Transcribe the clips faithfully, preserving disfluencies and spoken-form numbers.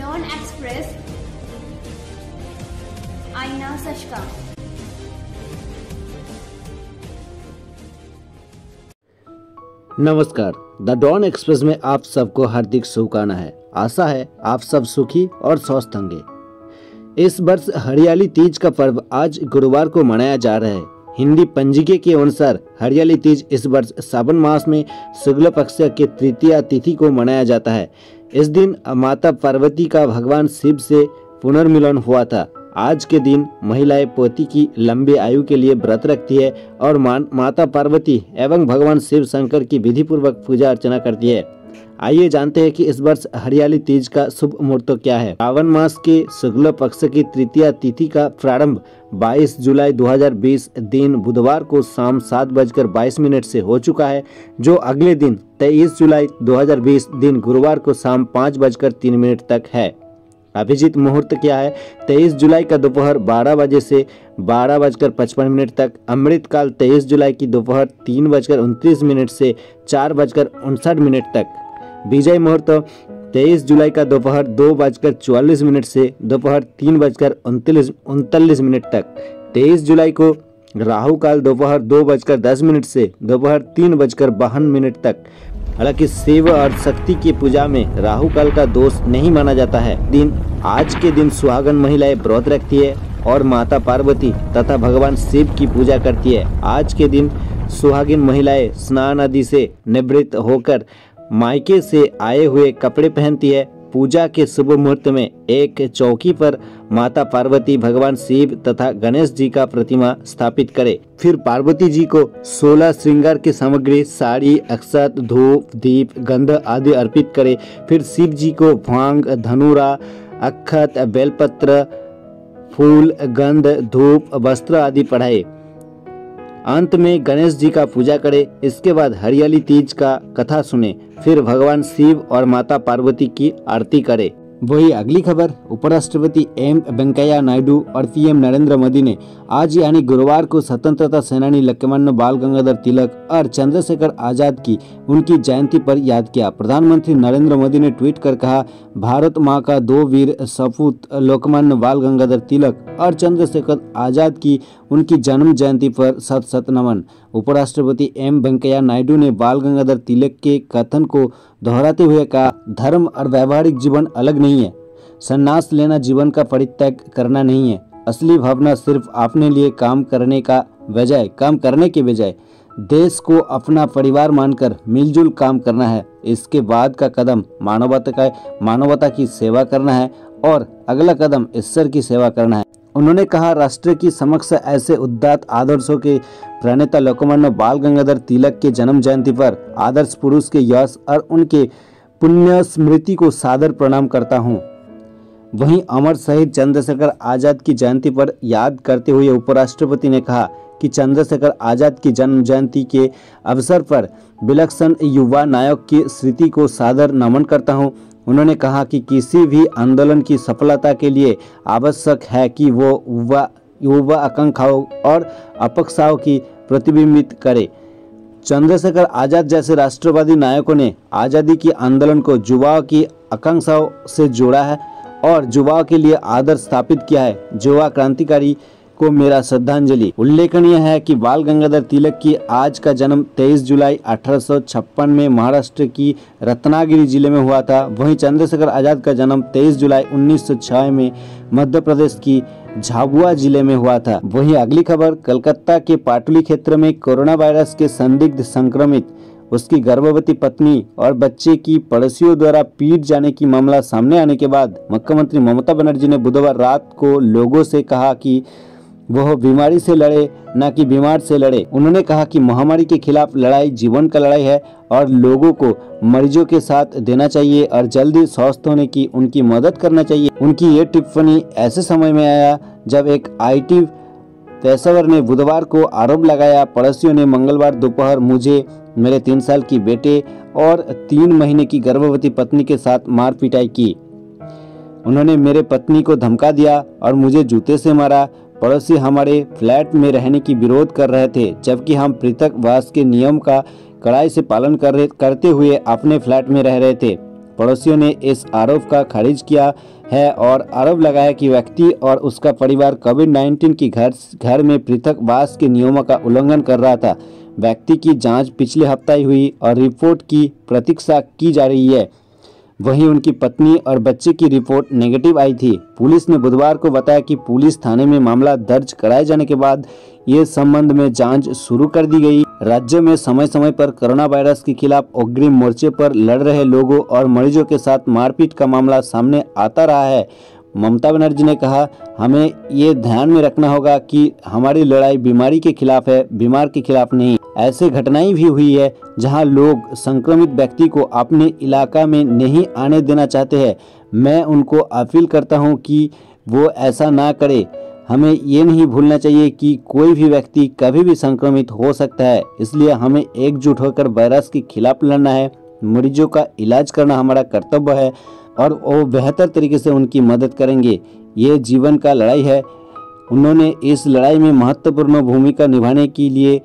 Don express आईना सच का। नमस्कार, द डॉन एक्सप्रेस में आप सबको हार्दिक शुभकामना है। आशा है आप सब सुखी और स्वस्थ होंगे। इस वर्ष हरियाली तीज का पर्व आज गुरुवार को मनाया जा रहा है। हिंदी पंजीके के अनुसार हरियाली तीज इस वर्ष सावन मास में शुक्ल पक्ष के तृतीया तिथि को मनाया जाता है। इस दिन माता पार्वती का भगवान शिव से पुनर्मिलन हुआ था। आज के दिन महिलाएं पोती की लंबी आयु के लिए व्रत रखती है और मान माता पार्वती एवं भगवान शिव शंकर की विधिपूर्वक पूजा अर्चना करती है। आइए जानते हैं कि इस वर्ष हरियाली तीज का शुभ मुहूर्त क्या है। सावन मास के शुक्ल पक्ष की तृतीया तिथि का प्रारंभ बाईस जुलाई दो हज़ार बीस दिन बुधवार को शाम सात बजकर बाईस मिनट से हो चुका है, जो अगले दिन तेईस जुलाई दो हज़ार बीस दिन गुरुवार को शाम पाँच बजकर तीन मिनट तक है। अभिजीत मुहूर्त क्या है? तेईस जुलाई का दोपहर बारह बजे से बारह बजकर पचपन मिनट तक। अमृतकाल तेईस जुलाई की दोपहर तीन बजकर उनतीस मिनट से चार बजकर उनसठ मिनट तक। विजय मुहूर्त तेईस जुलाई का दोपहर दो बजकर चौवालीस मिनट से दोपहर तीन बजकर उनतालीस उनतालीस मिनट तक। तेईस जुलाई को राहु काल दोपहर दो बजकर दस मिनट से दोपहर तीन बजकर बावन मिनट तक। हालांकि शिव और शक्ति की पूजा में राहु काल का दोष नहीं माना जाता है। दिन आज के दिन सुहागन महिलाएं व्रत रखती है और माता पार्वती तथा भगवान शिव की पूजा करती है। आज के दिन सुहागिन महिलाएं स्नान आदि से निवृत्त होकर मायके से आए हुए कपड़े पहनती है। पूजा के शुभ मुहूर्त में एक चौकी पर माता पार्वती, भगवान शिव तथा गणेश जी का प्रतिमा स्थापित करें। फिर पार्वती जी को सोलह श्रृंगार की सामग्री साड़ी, अक्षत, धूप, दीप, गंध आदि अर्पित करें। फिर शिव जी को भांग, धनुरा, अक्षत, बेलपत्र, फूल, गंध, धूप, वस्त्र आदि पढ़ाए। अंत में गणेश जी का पूजा करें। इसके बाद हरियाली तीज का कथा सुने, फिर भगवान शिव और माता पार्वती की आरती करें। वही अगली खबर, उपराष्ट्रपति एम वेंकैया नायडू और पीएम नरेंद्र मोदी ने आज यानी गुरुवार को स्वतंत्रता सेनानी लोकमान्य बाल गंगाधर तिलक और चंद्रशेखर आजाद की उनकी जयंती पर याद किया। प्रधानमंत्री नरेंद्र मोदी ने ट्वीट कर कहा, भारत माँ का दो वीर सपूत लोकमान्य बाल गंगाधर तिलक और चंद्रशेखर आजाद की उनकी जन्म जयंती पर शत शत नमन। उपराष्ट्रपति एम वेंकैया नायडू ने बाल गंगाधर तिलक के कथन को दोहराते हुए कहा, धर्म और व्यावहारिक जीवन अलग नहीं है। सन्यास लेना जीवन का परित्याग करना नहीं है। असली भावना सिर्फ अपने लिए काम करने का बजाय काम करने के बजाय देश को अपना परिवार मानकर मिलजुल काम करना है। इसके बाद का कदम मानवता का मानवता की सेवा करना है और अगला कदम ईश्वर की सेवा करना है। उन्होंने कहा, राष्ट्र की समक्ष ऐसे उदात्त आदर्शों के प्रणेता लोकमान्य बाल गंगाधर तिलक के जन्म जयंती पर आदर्श पुरुष के यश और उनके पुण्य स्मृति को सादर प्रणाम करता हूं। वहीं अमर शहीद चंद्रशेखर आजाद की जयंती पर याद करते हुए उपराष्ट्रपति ने कहा कि चंद्रशेखर आजाद की जन्म जयंती के अवसर पर विलक्षण युवा नायक की स्मृति को सादर नमन करता हूं। उन्होंने कहा कि किसी भी आंदोलन की सफलता के लिए आवश्यक है कि वो युवा युवा आकांक्षाओं और अपेक्षाओं की प्रतिबिंबित करे। चंद्रशेखर आजाद जैसे राष्ट्रवादी नायकों ने आज़ादी के आंदोलन को युवाओं की आकांक्षाओं से जोड़ा है और युवाओं के लिए आदर्श स्थापित किया है। युवा क्रांतिकारी को मेरा श्रद्धांजलि। उल्लेखनीय है कि बाल गंगाधर तिलक की आज का जन्म तेईस जुलाई अठारह सौ छप्पन में महाराष्ट्र की रत्नागिरी जिले में हुआ था। वहीं चंद्रशेखर आजाद का जन्म तेईस जुलाई उन्नीस सौ छह में मध्य प्रदेश की झाबुआ जिले में हुआ था। वहीं अगली खबर, कलकत्ता के पाटुली क्षेत्र में कोरोना वायरस के संदिग्ध संक्रमित उसकी गर्भवती पत्नी और बच्चे की पड़ोसियों द्वारा पीट जाने की मामला सामने आने के बाद मुख्यमंत्री ममता बनर्जी ने बुधवार रात को लोगों से कहा कि वह बीमारी से लड़े, न कि बीमार से लड़े। उन्होंने कहा कि महामारी के खिलाफ लड़ाई जीवन का लड़ाई है और लोगों को मरीजों के साथ देना चाहिए और जल्दी स्वस्थ होने की उनकी मदद करना चाहिए। उनकी ये टिप्पणी ऐसे समय में आया जब एक आईटी पेशेवर ने बुधवार को आरोप लगाया, पड़ोसियों ने मंगलवार दोपहर मुझे, मेरे तीन साल की बेटे और तीन महीने की गर्भवती पत्नी के साथ मार पिटाई की। उन्होंने मेरे पत्नी को धमका दिया और मुझे जूते से मारा। पड़ोसी हमारे फ्लैट में रहने की विरोध कर रहे थे, जबकि हम पृथकवास के नियम का कड़ाई से पालन कर रहे करते हुए अपने फ्लैट में रह रहे थे। पड़ोसियों ने इस आरोप का खारिज किया है और आरोप लगाया कि व्यक्ति और उसका परिवार कोविड नाइन्टीन की घर घर में पृथकवास के नियमों का उल्लंघन कर रहा था। व्यक्ति की जांच पिछले हफ्ते ही हुई और रिपोर्ट की प्रतीक्षा की जा रही है। वहीं उनकी पत्नी और बच्चे की रिपोर्ट नेगेटिव आई थी। पुलिस ने बुधवार को बताया कि पुलिस थाने में मामला दर्ज कराए जाने के बाद ये संबंध में जांच शुरू कर दी गई। राज्य में समय समय पर कोरोना वायरस के खिलाफ अग्रिम मोर्चे पर लड़ रहे लोगों और मरीजों के साथ मारपीट का मामला सामने आता रहा है। ममता बनर्जी ने कहा, हमें ये ध्यान में रखना होगा कि हमारी लड़ाई बीमारी के खिलाफ है, बीमार के खिलाफ नहीं। ऐसे घटनाएं भी हुई है जहां लोग संक्रमित व्यक्ति को अपने इलाका में नहीं आने देना चाहते हैं। मैं उनको अपील करता हूं कि वो ऐसा ना करे। हमें ये नहीं भूलना चाहिए कि कोई भी व्यक्ति कभी भी संक्रमित हो सकता है, इसलिए हमें एकजुट होकर वायरस के खिलाफ लड़ना है। मरीजों का इलाज करना हमारा कर्तव्य है और वो बेहतर तरीके से उनकी मदद करेंगे। ये जीवन का लड़ाई है। उन्होंने इस लड़ाई में महत्वपूर्ण भूमिका निभाने के लिए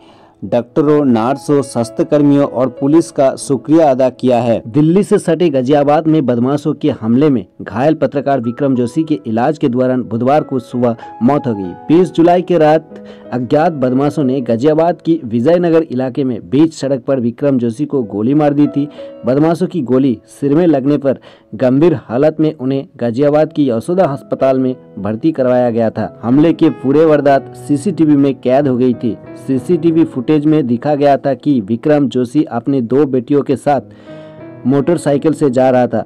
डॉक्टरों, नर्सों, स्वास्थ्य कर्मियों और पुलिस का शुक्रिया अदा किया है। दिल्ली से सटे गाजियाबाद में बदमाशों के हमले में घायल पत्रकार विक्रम जोशी के इलाज के दौरान बुधवार को सुबह मौत हो गई। बीस जुलाई की रात अज्ञात बदमाशों ने गाजियाबाद की विजयनगर इलाके में बीच सड़क पर विक्रम जोशी को गोली मार दी थी। बदमाशों की गोली सिर में लगने पर गंभीर हालत में उन्हें गाजियाबाद की यशोदा अस्पताल में भर्ती करवाया गया था। हमले के पूरे वारदात सीसीटीवी में कैद हो गई थी। सीसीटीवी फुटेज में दिखा गया था कि विक्रम जोशी अपनी दो बेटियों के साथ मोटरसाइकिल से जा रहा था,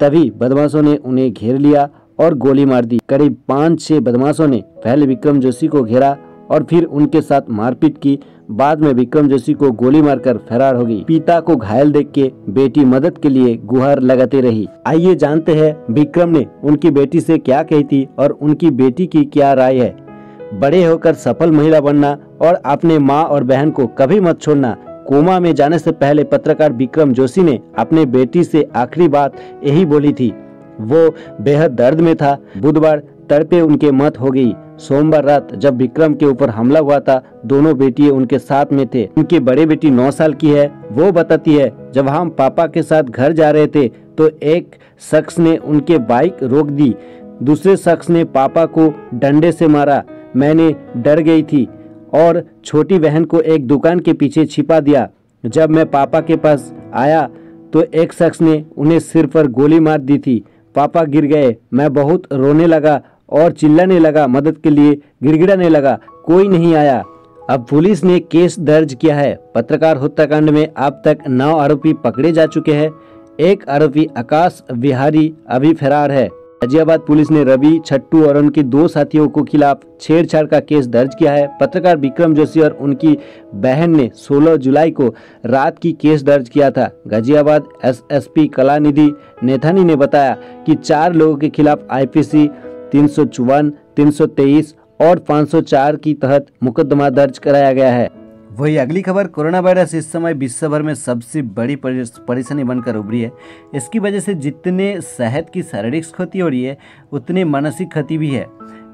तभी बदमाशों ने उन्हें घेर लिया और गोली मार दी। करीब पाँच छह बदमाशों ने पहले विक्रम जोशी को घेरा और फिर उनके साथ मारपीट की। बाद में विक्रम जोशी को गोली मारकर फरार हो गई। पिता को घायल देख के बेटी मदद के लिए गुहार लगाती रही। आइए जानते हैं विक्रम ने उनकी बेटी से क्या कही थी और उनकी बेटी की क्या राय है। बड़े होकर सफल महिला बनना और अपने माँ और बहन को कभी मत छोड़ना। कोमा में जाने से पहले पत्रकार विक्रम जोशी ने अपने बेटी से आखिरी बात यही बोली थी। वो बेहद दर्द में था। बुधवार तड़पे उनके मौत हो गई। सोमवार रात जब विक्रम के ऊपर हमला हुआ था, दोनों बेटी उनके साथ में थे। उनकी बड़ी बेटी नौ साल की है। वो बताती है, जब हम पापा के साथ घर जा रहे थे तो एक शख्स ने उनके बाइक रोक दी। दूसरे शख्स ने पापा को डंडे से मारा। मैंने डर गई थी और छोटी बहन को एक दुकान के पीछे छिपा दिया। जब मैं पापा के पास आया तो एक शख्स ने उन्हें सिर पर गोली मार दी थी। पापा गिर गए। मैं बहुत रोने लगा और चिल्लाने लगा, मदद के लिए गिड़गिड़ाने लगा। कोई नहीं आया। अब पुलिस ने केस दर्ज किया है। पत्रकार हत्याकांड में अब तक नौ आरोपी पकड़े जा चुके हैं। एक आरोपी आकाश बिहारी अभी फरार है। गाजियाबाद पुलिस ने रवि, छट्टू और उनके दो साथियों के खिलाफ छेड़छाड़ का केस दर्ज किया है। पत्रकार विक्रम जोशी और उनकी बहन ने सोलह जुलाई को रात की केस दर्ज किया था। गाजियाबाद एसएसपी कलानिधि नेथानी ने बताया कि चार लोगों के खिलाफ आईपीसी तीन सौ चौवन, तीन सौ तेईस और पाँच सौ चार की तहत मुकदमा दर्ज कराया गया है। वही अगली खबर, कोरोना वायरस इस समय विश्व भर में सबसे बड़ी परेशानी बनकर उभरी है। इसकी वजह से जितने सेहत की शारीरिक क्षति हो रही है, उतनी मानसिक क्षति भी है।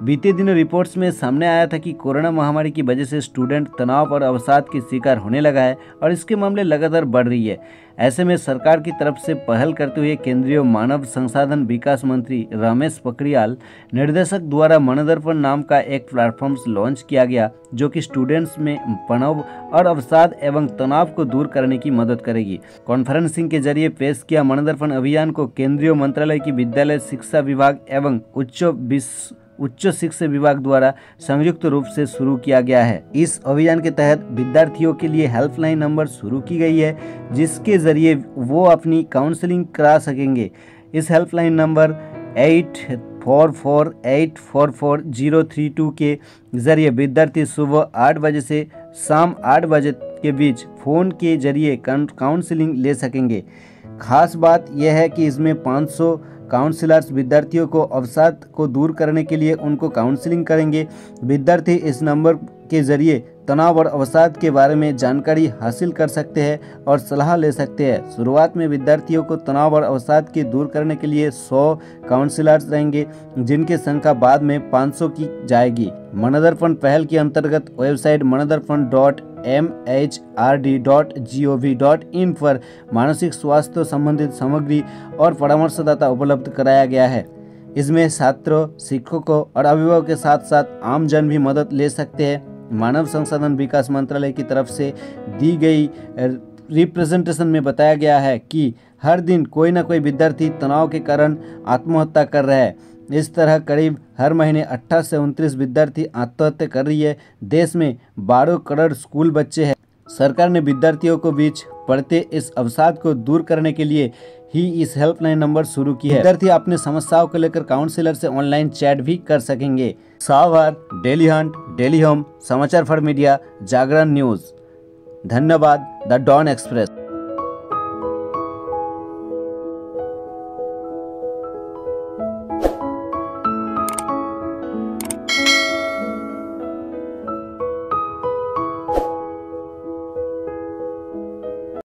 बीते दिनों रिपोर्ट्स में सामने आया था कि कोरोना महामारी की वजह से स्टूडेंट तनाव और अवसाद के शिकार होने लगा है और इसके मामले लगातार बढ़ रही है। ऐसे में सरकार की तरफ से पहल करते हुए केंद्रीय मानव संसाधन विकास मंत्री रमेश पोखरियाल निर्देशक द्वारा मनोदर्पण नाम का एक प्लेटफॉर्म लॉन्च किया गया, जो कि स्टूडेंट्स में तनाव और अवसाद एवं तनाव को दूर करने की मदद करेगी। कॉन्फ्रेंसिंग के जरिए पेश किया मनोदर्पण अभियान को केंद्रीय मंत्रालय की विद्यालय शिक्षा विभाग एवं उच्च विश्व उच्च शिक्षा विभाग द्वारा संयुक्त रूप से शुरू किया गया है। इस अभियान के तहत विद्यार्थियों के लिए हेल्पलाइन नंबर शुरू की गई है, जिसके जरिए वो अपनी काउंसलिंग करा सकेंगे। इस हेल्पलाइन नंबर आठ चार चार आठ चार चार शून्य तीन दो के जरिए विद्यार्थी सुबह आठ बजे से शाम आठ बजे के बीच फ़ोन के जरिए काउंसलिंग ले सकेंगे। खास बात यह है कि इसमें पाँच सौ काउंसलर्स विद्यार्थियों को अवसाद को दूर करने के लिए उनको काउंसलिंग करेंगे। विद्यार्थी इस नंबर के जरिए तनाव और अवसाद के बारे में जानकारी हासिल कर सकते हैं और सलाह ले सकते हैं। शुरुआत में विद्यार्थियों को तनाव और अवसाद के दूर करने के लिए सौ काउंसलर्स रहेंगे, जिनकी संख्या बाद में पाँच सौ की जाएगी। मनोदर्पण पहल के अंतर्गत website Manodarpan dot M H R D dot G O V dot in पर मानसिक स्वास्थ्य संबंधित सामग्री और परामर्शदाता उपलब्ध कराया गया है। इसमें छात्रों, शिक्षकों और अभिभावकों के साथ साथ आमजन भी मदद ले सकते हैं। मानव संसाधन विकास मंत्रालय की तरफ से दी गई रिप्रेजेंटेशन में बताया गया है कि हर दिन कोई ना कोई विद्यार्थी तनाव के कारण आत्महत्या कर रहा है। इस तरह करीब हर महीने अट्ठाईस से उनतीस विद्यार्थी आत्महत्या कर रही है। देश में बारह करोड़ स्कूल बच्चे हैं। सरकार ने विद्यार्थियों को बीच पड़ते इस अवसाद को दूर करने के लिए ही इस हेल्पलाइन नंबर शुरू की है। विद्यार्थी अपने समस्याओं को लेकर काउंसलर से ऑनलाइन चैट भी कर सकेंगे। सावर, डेली हंट, डेली होम, समाचार फॉर मीडिया, जागरण न्यूज। धन्यवाद। The Dawn express.